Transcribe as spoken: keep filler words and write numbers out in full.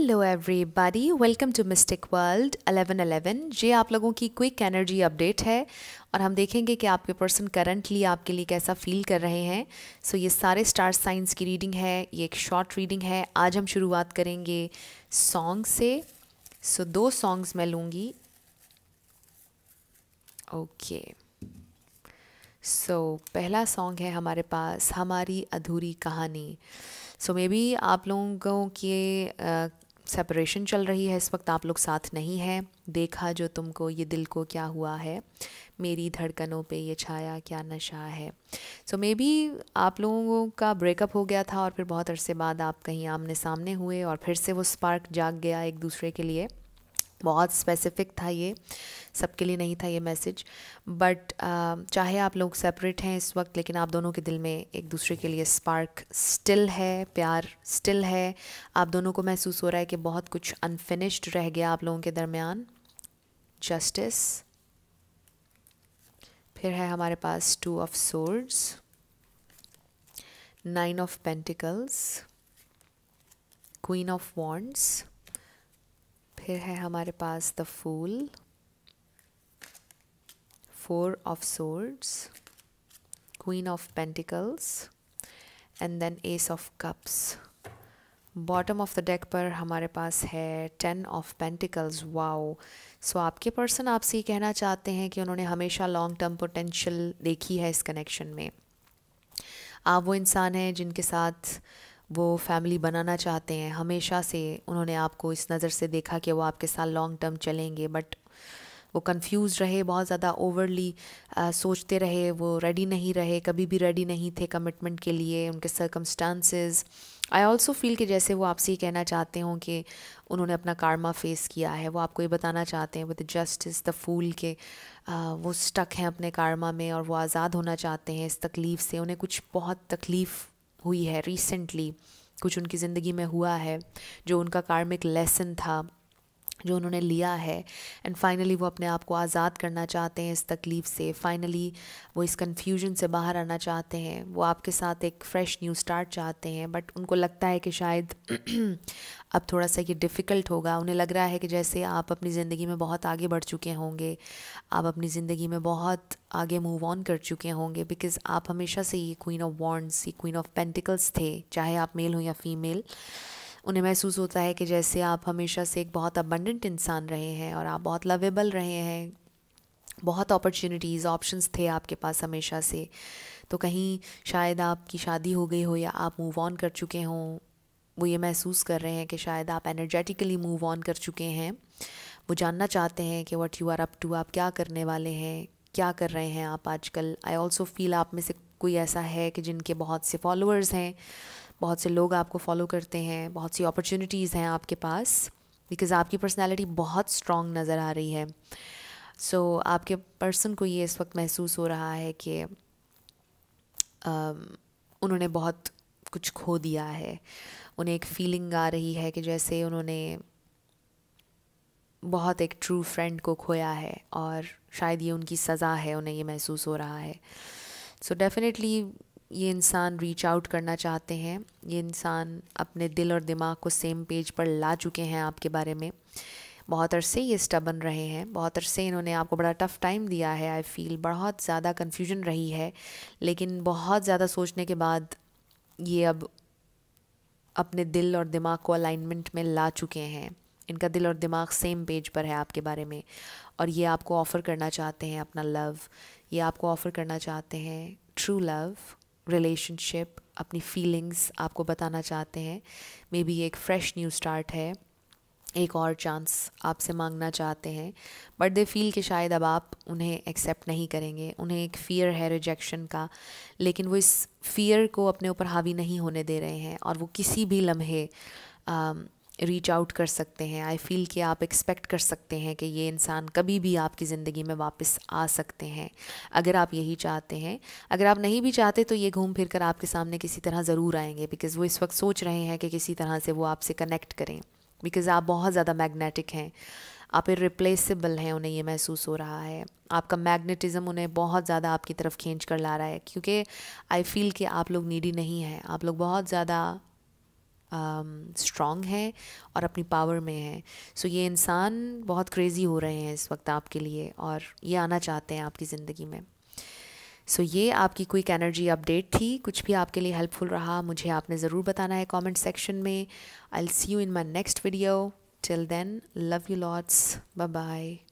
Hello everybody, welcome to mystic world ग्यारह ग्यारह। ये आप लोगों की क्विक एनर्जी अपडेट है और हम देखेंगे कि आपके पर्सन करंटली आपके लिए कैसा फील कर रहे हैं। सो so, ये सारे स्टार साइंस की रीडिंग है, ये एक शॉर्ट रीडिंग है। आज हम शुरुआत करेंगे सॉन्ग से। सो so, दो सॉन्ग्स मैं लूँगी। ओके सो so, पहला सॉन्ग है हमारे पास हमारी अधूरी कहानी। सो मे बी आप लोगों की सेपरेशन uh, चल रही है इस वक्त, आप लोग साथ नहीं हैं। देखा जो तुमको ये दिल को क्या हुआ है, मेरी धड़कनों पे ये छाया क्या नशा है। सो मे बी आप लोगों का ब्रेकअप हो गया था और फिर बहुत अरसे बाद आप कहीं आमने सामने हुए और फिर से वो स्पार्क जाग गया एक दूसरे के लिए। बहुत स्पेसिफिक था, ये सबके लिए नहीं था ये मैसेज। बट uh, चाहे आप लोग सेपरेट हैं इस वक्त, लेकिन आप दोनों के दिल में एक दूसरे के लिए स्पार्क स्टिल है, प्यार स्टिल है। आप दोनों को महसूस हो रहा है कि बहुत कुछ अनफिनिश्ड रह गया आप लोगों के दरमियान। जस्टिस। फिर है हमारे पास two of swords, nine of pentacles, queen of wands. फिर है हमारे पास the fool, four of swords, queen of pentacles and then ace of cups. Bottom of the deck पर हमारे पास है ten of pentacles. Wow. So आपके person आपसे ये कहना चाहते हैं कि उन्होंने हमेशा लॉन्ग टर्म पोटेंशियल देखी है इस कनेक्शन में। आप वो इंसान हैं जिनके साथ वो फैमिली बनाना चाहते हैं, हमेशा से उन्होंने आपको इस नज़र से देखा कि वो आपके साथ लॉन्ग टर्म चलेंगे। बट वो कंफ्यूज रहे, बहुत ज़्यादा ओवरली सोचते रहे, वो रेडी नहीं रहे, कभी भी रेडी नहीं थे कमिटमेंट के लिए, उनके सर्कमस्टांसेस। आई ऑल्सो फील कि जैसे वो आपसे ही कहना चाहते हों कि उन्होंने अपना कारमा फेस किया है। वो आपको ये बताना चाहते हैं विद जस्टिस द फूल के आ, वो स्टक हैं अपने कारमा में और वो आज़ाद होना चाहते हैं इस तकलीफ़ से। उन्हें कुछ बहुत तकलीफ़ हुई है रिसेंटली, कुछ उनकी ज़िंदगी में हुआ है जो उनका कार्मिक लेसन था जो उन्होंने लिया है। एंड फाइनली वो अपने आप को आज़ाद करना चाहते हैं इस तकलीफ़ से। फाइनली वो इस कन्फ्यूजन से बाहर आना चाहते हैं। वो आपके साथ एक फ़्रेश न्यू स्टार्ट चाहते हैं, बट उनको लगता है कि शायद अब थोड़ा सा ये डिफ़िकल्ट होगा। उन्हें लग रहा है कि जैसे आप अपनी ज़िंदगी में बहुत आगे बढ़ चुके होंगे, आप अपनी ज़िंदगी में बहुत आगे मूव ऑन कर चुके होंगे, बिकॉज़ आप हमेशा से ये क्वीन ऑफ वॉन्ड्स, ये क्वीन ऑफ पेंटिकल्स थे, चाहे आप मेल हो या फीमेल। उन्हें महसूस होता है कि जैसे आप हमेशा से एक बहुत अबंडेंट इंसान रहे हैं और आप बहुत लवेबल रहे हैं, बहुत अपॉर्चुनिटीज़ ऑप्शंस थे आपके पास हमेशा से। तो कहीं शायद आपकी शादी हो गई हो या आप मूव ऑन कर चुके हों, वो ये महसूस कर रहे हैं कि शायद आप एनर्जेटिकली मूव ऑन कर चुके हैं। वो जानना चाहते हैं कि what you are up to, आप क्या करने वाले हैं, क्या कर रहे हैं आप आजकल। आई ऑल्सो फील आप में से कोई ऐसा है कि जिनके बहुत से फॉलोअर्स हैं, बहुत से लोग आपको फॉलो करते हैं, बहुत सी अपॉर्चुनिटीज़ हैं आपके पास, बिकॉज़ आपकी पर्सनालिटी बहुत स्ट्रॉन्ग नज़र आ रही है। सो so, आपके पर्सन को ये इस वक्त महसूस हो रहा है कि उन्होंने बहुत कुछ खो दिया है। उन्हें एक फीलिंग आ रही है कि जैसे उन्होंने बहुत एक ट्रू फ्रेंड को खोया है और शायद ये उनकी सज़ा है, उन्हें ये महसूस हो रहा है। सो so, डेफिनेटली ये इंसान रीच आउट करना चाहते हैं। ये इंसान अपने दिल और दिमाग को सेम पेज पर ला चुके हैं आपके बारे में। बहुत अरसे ये स्टबन रहे हैं, बहुत अरसे इन्होंने आपको बड़ा टफ़ टाइम दिया है। आई फील बहुत ज़्यादा कन्फ्यूजन रही है, लेकिन बहुत ज़्यादा सोचने के बाद ये अब अपने दिल और दिमाग को अलाइनमेंट में ला चुके हैं। इनका दिल और दिमाग सेम पेज पर है आपके बारे में और ये आपको ऑफ़र करना चाहते हैं अपना लव। ये आपको ऑफ़र करना चाहते हैं ट्रू लव, रिलेशनशिप, अपनी फीलिंग्स आपको बताना चाहते हैं। मे बी एक फ़्रेश न्यू स्टार्ट है, एक और चांस आपसे मांगना चाहते हैं, बट दे फील कि शायद अब आप उन्हें एक्सेप्ट नहीं करेंगे। उन्हें एक फ़ियर है रिजेक्शन का, लेकिन वो इस फ़ियर को अपने ऊपर हावी नहीं होने दे रहे हैं और वो किसी भी लम्हे रीच आउट कर सकते हैं। आई फील कि आप एक्सपेक्ट कर सकते हैं कि ये इंसान कभी भी आपकी ज़िंदगी में वापस आ सकते हैं अगर आप यही चाहते हैं। अगर आप नहीं भी चाहते तो ये घूम फिर कर आपके सामने किसी तरह ज़रूर आएंगे, बिकॉज़ वो इस वक्त सोच रहे हैं कि किसी तरह से वो आपसे कनेक्ट करें, बिकॉज़ आप बहुत ज़्यादा मैग्नेटिक हैं, आप इरिप्लेसेबल हैं। उन्हें ये महसूस हो रहा है आपका मैग्नेटिज़म उन्हें बहुत ज़्यादा आपकी तरफ खींच कर ला रहा है, क्योंकि आई फील कि आप लोग नीडी नहीं हैं, आप लोग बहुत ज़्यादा स्ट्रॉन्ग है और अपनी पावर में है। सो ये इंसान बहुत क्रेज़ी हो रहे हैं इस वक्त आपके लिए और ये आना चाहते हैं आपकी ज़िंदगी में। सो so, ये आपकी क्विक एनर्जी अपडेट थी। कुछ भी आपके लिए हेल्पफुल रहा मुझे आपने ज़रूर बताना है कमेंट सेक्शन में। I will see you in my next video. Till then love you lots, bye bye.